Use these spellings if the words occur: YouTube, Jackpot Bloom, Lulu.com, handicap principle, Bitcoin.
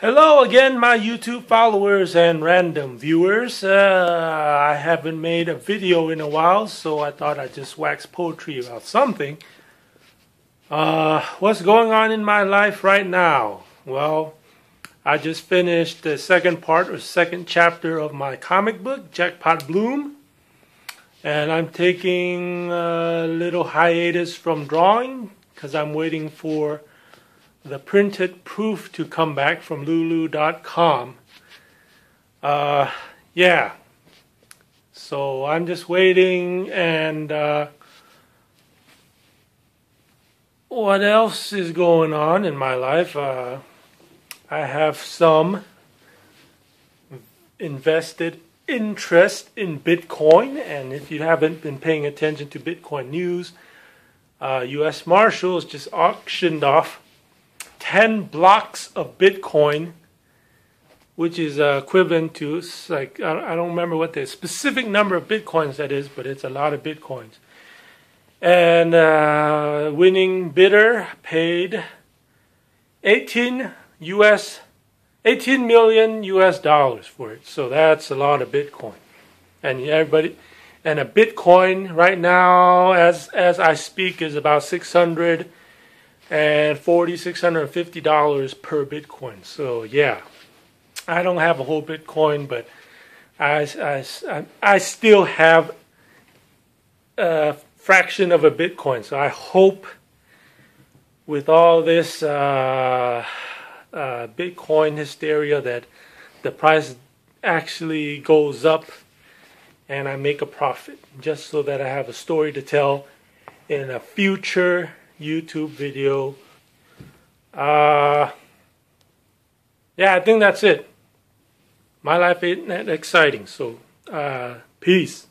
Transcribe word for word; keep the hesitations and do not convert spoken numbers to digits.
Hello again, my YouTube followers and random viewers. Uh, I haven't made a video in a while, so I thought I'd just wax poetry about something. Uh, what's going on in my life right now? Well, I just finished the second part or second chapter of my comic book, Jackpot Bloom. And I'm taking a little hiatus from drawing because I'm waiting for the printed proof to come back from Lulu dot com. Uh, yeah. So I'm just waiting, and uh, what else is going on in my life? Uh, I have some invested interest in Bitcoin, and if you haven't been paying attention to Bitcoin news, uh, U S Marshals just auctioned off ten blocks of Bitcoin, which is uh, equivalent to, like, I don't remember what the specific number of Bitcoins that is, but it's a lot of Bitcoins. And uh, winning bidder paid eighteen million U S dollars for it. So that's a lot of Bitcoin. And everybody, and a Bitcoin right now, as as I speak, is about six hundred and forty, six hundred fifty dollars per Bitcoin. So yeah, I don't have a whole Bitcoin, but I, I, I still have a fraction of a Bitcoin. So I hope with all this uh, uh, Bitcoin hysteria that the price actually goes up and I make a profit, just so that I have a story to tell in a future YouTube video. Uh, yeah, I think that's it. My life ain't that exciting, so uh, peace.